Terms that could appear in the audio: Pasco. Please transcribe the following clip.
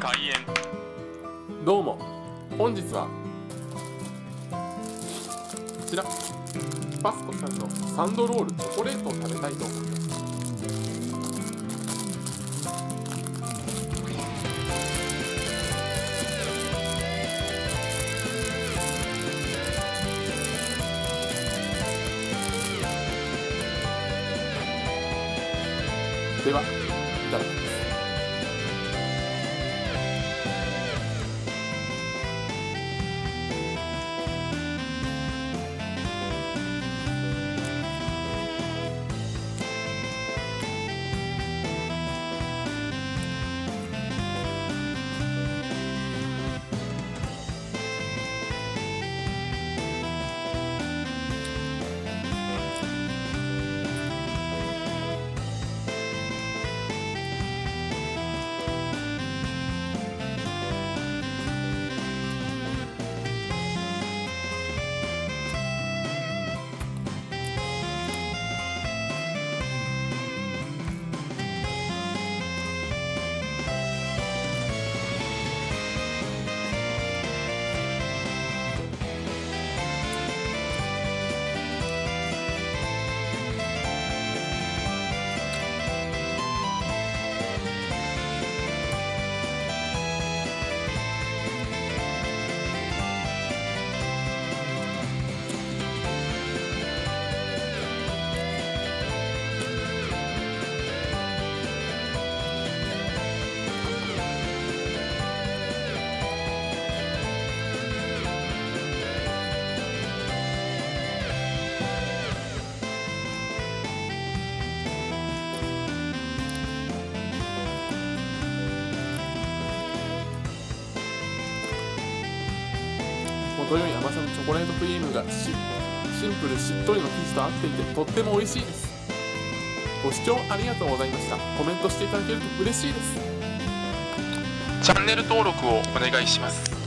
開演。どうも、本日はこちらパスコさんのサンドロールチョコレートを食べたいと思います。では、いただきます。程よい甘さのチョコレートクリームがシンプルしっとりの生地と合っていてとっても美味しいです。ご視聴ありがとうございました。コメントしていただけると嬉しいです。チャンネル登録をお願いします。